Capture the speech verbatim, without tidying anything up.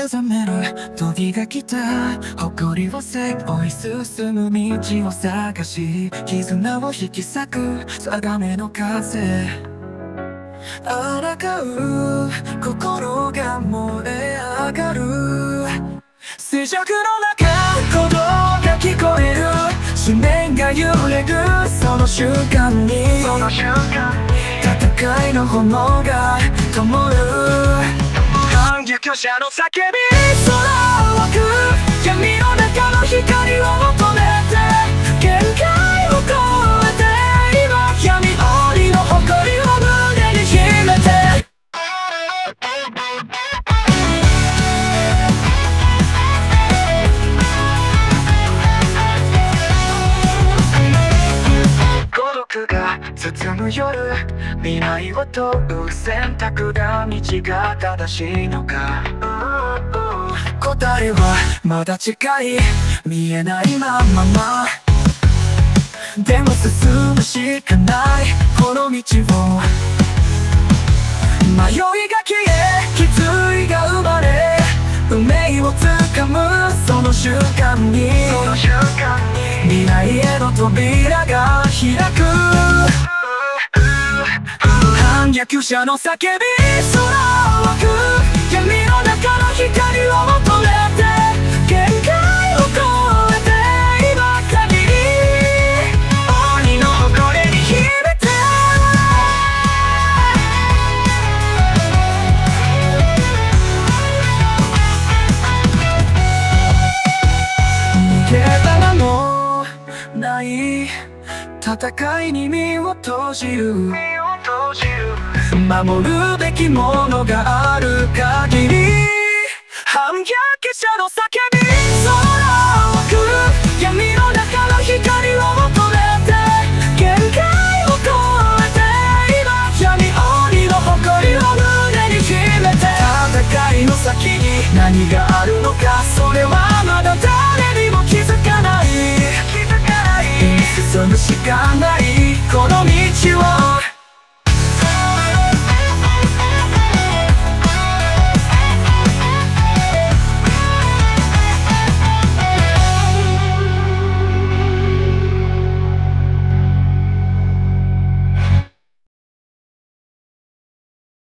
目覚める時が来た。誇りを背負い進む道を探し、絆を引き裂く定めの風。抗う心が燃え上がる。静寂の中鼓動が聞こえる。信念が揺れるその瞬間に、その瞬間に戦いの炎が灯る。反逆者の叫び、空を置く闇の中の光を求めて、限界を超えて今闇檻の誇りを胸に秘めて。孤独が包む夜、未来を問う選択だ。道が正しいのか、答えはまだ近い。見えないまままでも進むしかないこの道を。迷いが消え、気づいが生まれ、運命をつかむその瞬間に、その瞬間に未来への扉が開く。反逆者の叫び、空を湧く闇の中の光を求めて、限界を超えて今限り鬼の誇りに秘めて。逃げ場もない戦いに身を閉じる。守るべきものがある限り、反逆者の叫び、空を湧く闇の中の光を求めて、限界を超えて今闇鬼の誇りを胸に秘めて。戦いの先に何が